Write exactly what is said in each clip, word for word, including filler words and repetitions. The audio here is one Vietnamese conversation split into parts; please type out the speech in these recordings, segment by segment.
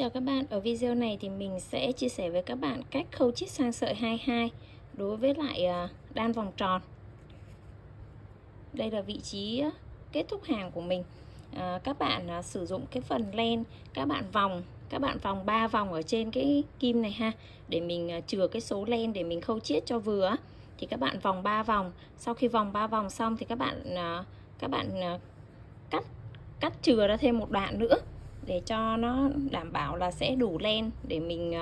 Chào các bạn, ở video này thì mình sẽ chia sẻ với các bạn cách khâu chiết sang sợi hai mươi hai đối với lại đan vòng tròn. Đây là vị trí kết thúc hàng của mình. À, các bạn sử dụng cái phần len, các bạn vòng, các bạn vòng ba vòng ở trên cái kim này ha, để mình chừa cái số len để mình khâu chiết cho vừa. Thì các bạn vòng ba vòng, sau khi vòng ba vòng xong thì các bạn các bạn cắt cắt chừa ra thêm một đoạn nữa, để cho nó đảm bảo là sẽ đủ len để mình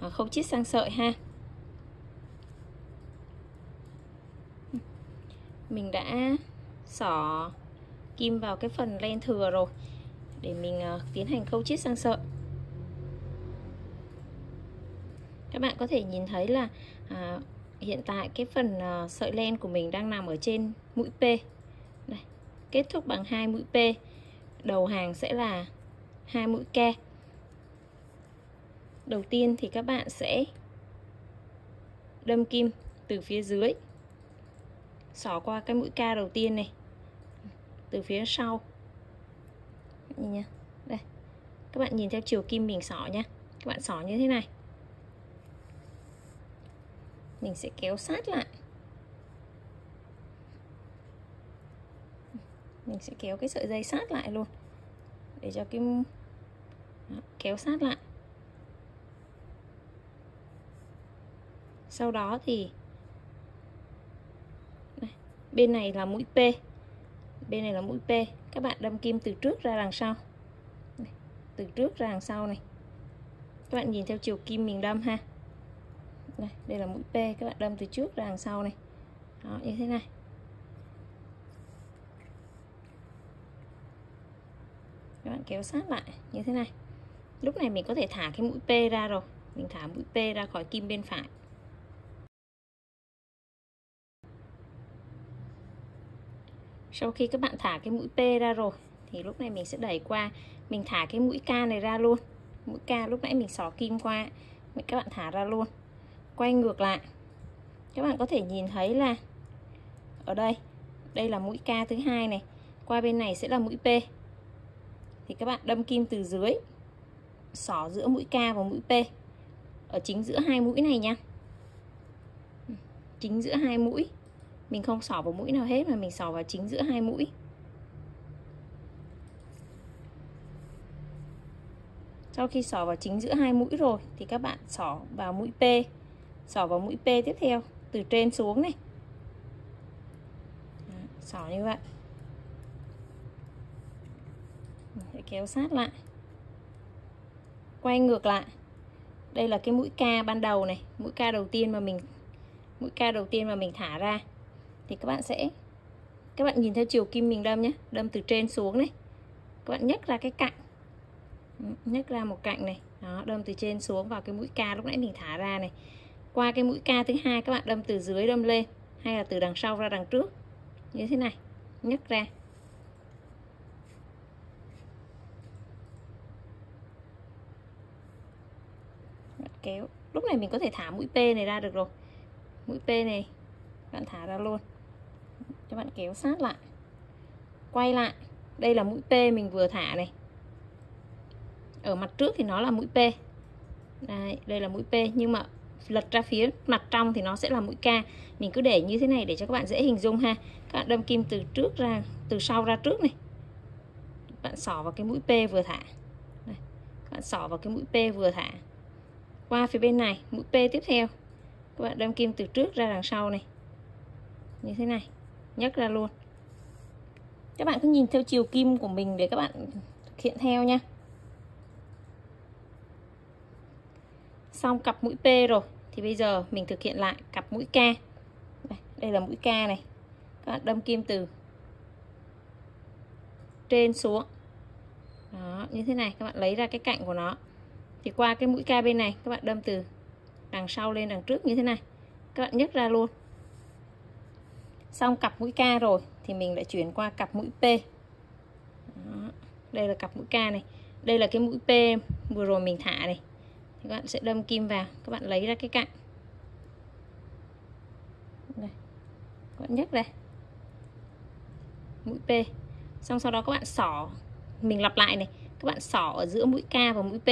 khâu chiết sang sợi ha. Mình đã xỏ kim vào cái phần len thừa rồi, để mình tiến hành khâu chiết sang sợi. Các bạn có thể nhìn thấy là à, hiện tại cái phần sợi len của mình đang nằm ở trên mũi P. Đây, kết thúc bằng hai mũi P, đầu hàng sẽ là hai mũi K. Đầu tiên thì các bạn sẽ đâm kim từ phía dưới, xỏ qua cái mũi K đầu tiên này, từ phía sau. Nhìn nha. Đây. Các bạn nhìn theo chiều kim mình xỏ nha. Các bạn xỏ như thế này. Mình sẽ kéo sát lại. Mình sẽ kéo cái sợi dây sát lại luôn, để cho cái đó, kéo sát lại. Sau đó thì đây, bên này là mũi P, bên này là mũi P, các bạn đâm kim từ trước ra đằng sau, từ trước ra đằng sau này, các bạn nhìn theo chiều kim mình đâm ha. Đây, đây là mũi P, các bạn đâm từ trước ra đằng sau này, đó, như thế này. Các bạn kéo sát lại như thế này. Lúc này mình có thể thả cái mũi P ra rồi. Mình thả mũi P ra khỏi kim bên phải. Sau khi các bạn thả cái mũi P ra rồi, thì lúc này mình sẽ đẩy qua. Mình thả cái mũi K này ra luôn. Mũi K lúc nãy mình xỏ kim qua, các bạn thả ra luôn. Quay ngược lại. Các bạn có thể nhìn thấy là ở đây, đây là mũi K thứ hai này, qua bên này sẽ là mũi P. Thì các bạn đâm kim từ dưới, xỏ giữa mũi K và mũi P, ở chính giữa hai mũi này nha. Chính giữa hai mũi, mình không xỏ vào mũi nào hết mà mình xỏ vào chính giữa hai mũi. Sau khi xỏ vào chính giữa hai mũi rồi thì các bạn xỏ vào mũi P, xỏ vào mũi P tiếp theo từ trên xuống này. Đó, xỏ như vậy. Kéo sát lại, quay ngược lại. Đây là cái mũi K ban đầu này, mũi K đầu tiên mà mình mũi K đầu tiên mà mình thả ra, thì các bạn sẽ các bạn nhìn theo chiều kim mình đâm nhé, đâm từ trên xuống này, các bạn nhấc ra cái cạnh, nhấc ra một cạnh này, đó, đâm từ trên xuống vào cái mũi K lúc nãy mình thả ra này, qua cái mũi K thứ hai các bạn đâm từ dưới đâm lên, hay là từ đằng sau ra đằng trước như thế này, nhấc ra. Kéo. Lúc này mình có thể thả mũi P này ra được rồi. Mũi P này bạn thả ra luôn. Các bạn kéo sát lại. Quay lại. Đây là mũi P mình vừa thả này. Ở mặt trước thì nó là mũi P. Đây, đây là mũi P, nhưng mà lật ra phía mặt trong thì nó sẽ là mũi K. Mình cứ để như thế này để cho các bạn dễ hình dung ha. Các bạn đâm kim từ trước ra, từ sau ra trước này. Bạn xỏ vào cái mũi P vừa thả. Đây. Các bạn xỏ vào cái mũi P vừa thả. Qua phía bên này, mũi P tiếp theo, các bạn đâm kim từ trước ra đằng sau này, như thế này, nhấc ra luôn. Các bạn cứ nhìn theo chiều kim của mình để các bạn thực hiện theo nha. Xong cặp mũi P rồi, thì bây giờ mình thực hiện lại cặp mũi K. Đây, đây là mũi K này, các bạn đâm kim từ trên xuống, đó, như thế này, các bạn lấy ra cái cạnh của nó. Thì qua cái mũi K bên này, các bạn đâm từ đằng sau lên đằng trước như thế này. Các bạn nhấc ra luôn. Xong cặp mũi K rồi, thì mình lại chuyển qua cặp mũi P. Đó. Đây là cặp mũi K này. Đây là cái mũi P vừa rồi mình thả này. Thì các bạn sẽ đâm kim vào, các bạn lấy ra cái cạnh. Đây. Các bạn nhấc ra. Mũi P. Xong sau đó các bạn xỏ, mình lặp lại này. Các bạn xỏ ở giữa mũi K và mũi P.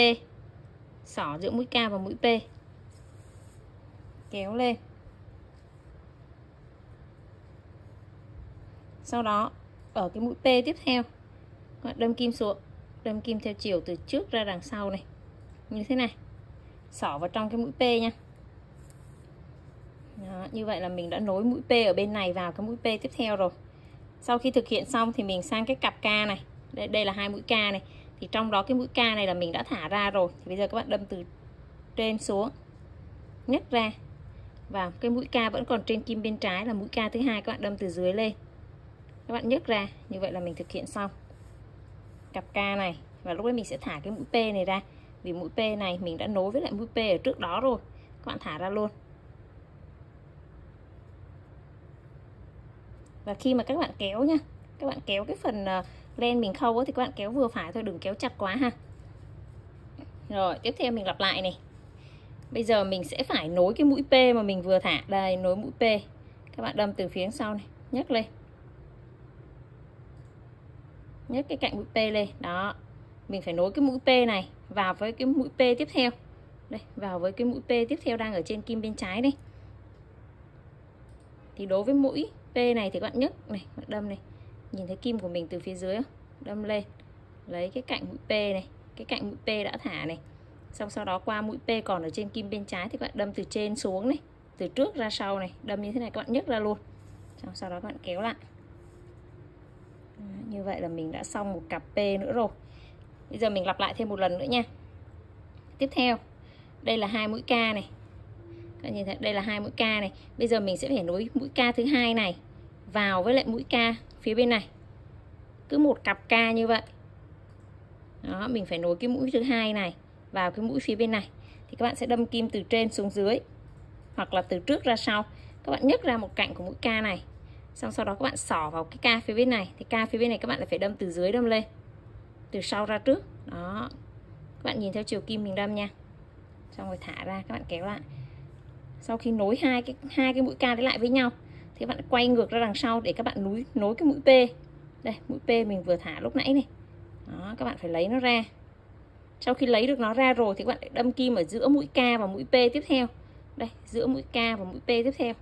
xỏ giữa mũi K và mũi P, kéo lên. Sau đó ở cái mũi P tiếp theo đâm kim xuống, đâm kim theo chiều từ trước ra đằng sau này, như thế này, xỏ vào trong cái mũi P nha. Đó, như vậy là mình đã nối mũi P ở bên này vào cái mũi P tiếp theo rồi. Sau khi thực hiện xong thì mình sang cái cặp K này, đây, đây là hai mũi K này, thì trong đó cái mũi K này là mình đã thả ra rồi, thì bây giờ các bạn đâm từ trên xuống, nhấc ra, và cái mũi K vẫn còn trên kim bên trái là mũi K thứ hai, các bạn đâm từ dưới lên, các bạn nhấc ra. Như vậy là mình thực hiện xong cặp K này, và lúc đấy mình sẽ thả cái mũi P này ra, vì mũi P này mình đã nối với lại mũi P ở trước đó rồi, các bạn thả ra luôn. Và khi mà các bạn kéo nha, các bạn kéo cái phần len mình khâu thì các bạn kéo vừa phải thôi, đừng kéo chặt quá ha. Rồi tiếp theo mình lặp lại này. Bây giờ mình sẽ phải nối cái mũi P mà mình vừa thả, đây nối mũi P, các bạn đâm từ phía sau này, nhấc lên, nhấc cái cạnh mũi P lên. Đó, mình phải nối cái mũi P này vào với cái mũi P tiếp theo, đây vào với cái mũi P tiếp theo đang ở trên kim bên trái đây. Thì đối với mũi P này thì các bạn nhấc này, bạn đâm này, nhìn thấy kim của mình từ phía dưới không? Đâm lên, lấy cái cạnh mũi P này, cái cạnh mũi P đã thả này, xong sau đó qua mũi P còn ở trên kim bên trái thì các bạn đâm từ trên xuống này, từ trước ra sau này, đâm như thế này, các bạn nhấc ra luôn, xong sau đó các bạn kéo lại. Đó, như vậy là mình đã xong một cặp P nữa rồi. Bây giờ mình lặp lại thêm một lần nữa nha. Tiếp theo đây là hai mũi K này, các bạn nhìn thấy đây là hai mũi K này. Bây giờ mình sẽ phải nối mũi K thứ hai này vào với lại mũi K phía bên này, cứ một cặp K như vậy. Đó, mình phải nối cái mũi thứ hai này vào cái mũi phía bên này, thì các bạn sẽ đâm kim từ trên xuống dưới hoặc là từ trước ra sau, các bạn nhấc ra một cạnh của mũi K này, xong sau đó các bạn xỏ vào cái K phía bên này, thì K phía bên này các bạn lại phải đâm từ dưới đâm lên, từ sau ra trước. Đó, các bạn nhìn theo chiều kim mình đâm nha, xong rồi thả ra, các bạn kéo lại. Sau khi nối hai cái hai cái mũi K đấy lại với nhau thì các bạn quay ngược ra đằng sau để các bạn nối nối cái mũi P. Đây, mũi P mình vừa thả lúc nãy này. Đó, các bạn phải lấy nó ra. Sau khi lấy được nó ra rồi thì các bạn đâm kim ở giữa mũi K và mũi P tiếp theo. Đây, giữa mũi K và mũi P tiếp theo.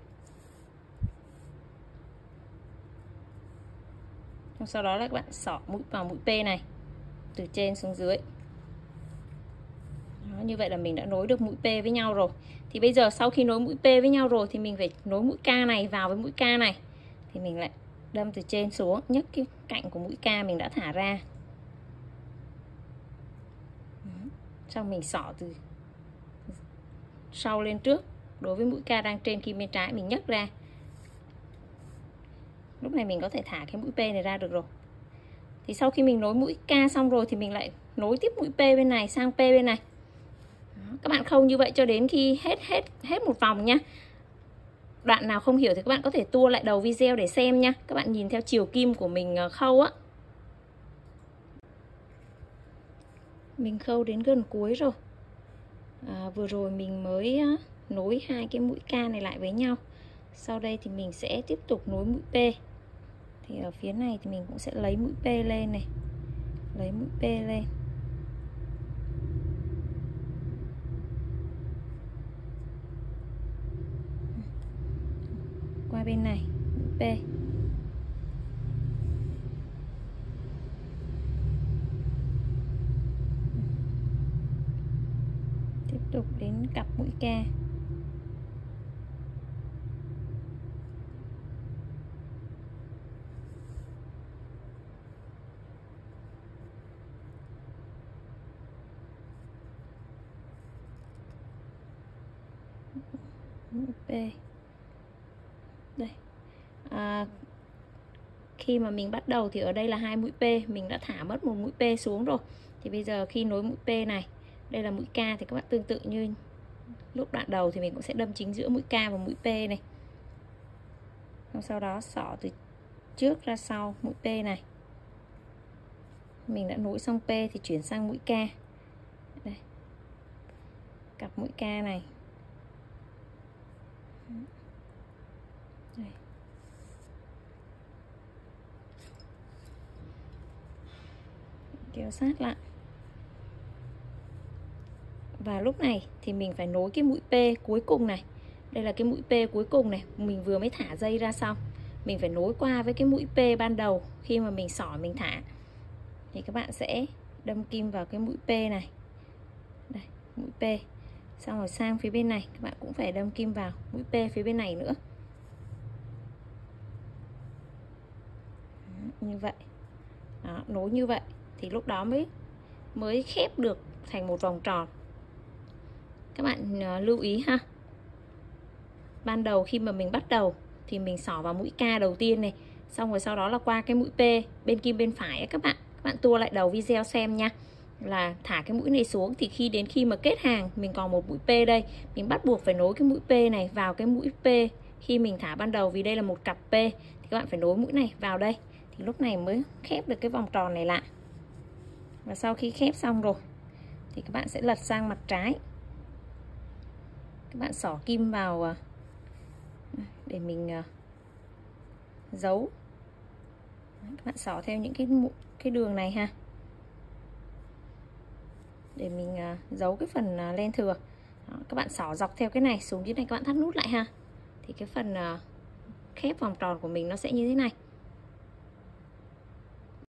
Sau đó là các bạn xỏ mũi vào mũi P này, từ trên xuống dưới. Đó, như vậy là mình đã nối được mũi P với nhau rồi. Thì bây giờ sau khi nối mũi P với nhau rồi thì mình phải nối mũi K này vào với mũi K này, thì mình lại đâm từ trên xuống, nhấc cái cạnh của mũi K mình đã thả ra, xong mình xỏ từ sau lên trước đối với mũi K đang trên kim bên trái, mình nhấc ra. Lúc này mình có thể thả cái mũi P này ra được rồi. Thì sau khi mình nối mũi K xong rồi thì mình lại nối tiếp mũi P bên này sang P bên này. Các bạn khâu như vậy cho đến khi hết hết hết một vòng nha. Đoạn nào không hiểu thì các bạn có thể tua lại đầu video để xem nha. Các bạn nhìn theo chiều kim của mình khâu á. Mình khâu đến gần cuối rồi. À, vừa rồi mình mới nối hai cái mũi K này lại với nhau. Sau đây thì mình sẽ tiếp tục nối mũi P. Thì ở phía này thì mình cũng sẽ lấy mũi P lên này. Lấy mũi P lên. Qua bên này mũi P, tiếp tục đến cặp mũi K, mũi P. Đây. À, khi mà mình bắt đầu thì ở đây là hai mũi P, mình đã thả mất một mũi P xuống rồi. Thì bây giờ khi nối mũi P này, đây là mũi K, thì các bạn tương tự như lúc đoạn đầu thì mình cũng sẽ đâm chính giữa mũi K và mũi P này. Sau đó xỏ từ trước ra sau mũi P này. Mình đã nối xong P thì chuyển sang mũi K. Đây. Cặp mũi K này. Kéo sát lại. Và lúc này thì mình phải nối cái mũi P cuối cùng này. Đây là cái mũi P cuối cùng này, mình vừa mới thả dây ra xong. Mình phải nối qua với cái mũi P ban đầu khi mà mình xỏ mình thả. Thì các bạn sẽ đâm kim vào cái mũi P này. Đây, mũi P. Xong rồi sang phía bên này, các bạn cũng phải đâm kim vào mũi P phía bên này nữa. Đó, như vậy. Đó, nối như vậy thì lúc đó mới mới khép được thành một vòng tròn. Các bạn uh, lưu ý ha. Ban đầu khi mà mình bắt đầu thì mình xỏ vào mũi K đầu tiên này, xong rồi sau đó là qua cái mũi P bên kim bên phải ấy, các bạn. Các bạn tua lại đầu video xem nha. Là thả cái mũi này xuống thì khi đến khi mà kết hàng mình còn một mũi P đây, mình bắt buộc phải nối cái mũi P này vào cái mũi P khi mình thả ban đầu, vì đây là một cặp P thì các bạn phải nối mũi này vào đây thì lúc này mới khép được cái vòng tròn này lại. Và sau khi khép xong rồi thì các bạn sẽ lật sang mặt trái. Các bạn xỏ kim vào để mình giấu. Các bạn xỏ theo những cái cái đường này ha, để mình giấu cái phần len thừa. Đó, các bạn xỏ dọc theo cái này xuống dưới này, các bạn thắt nút lại ha, thì cái phần khép vòng tròn của mình nó sẽ như thế này.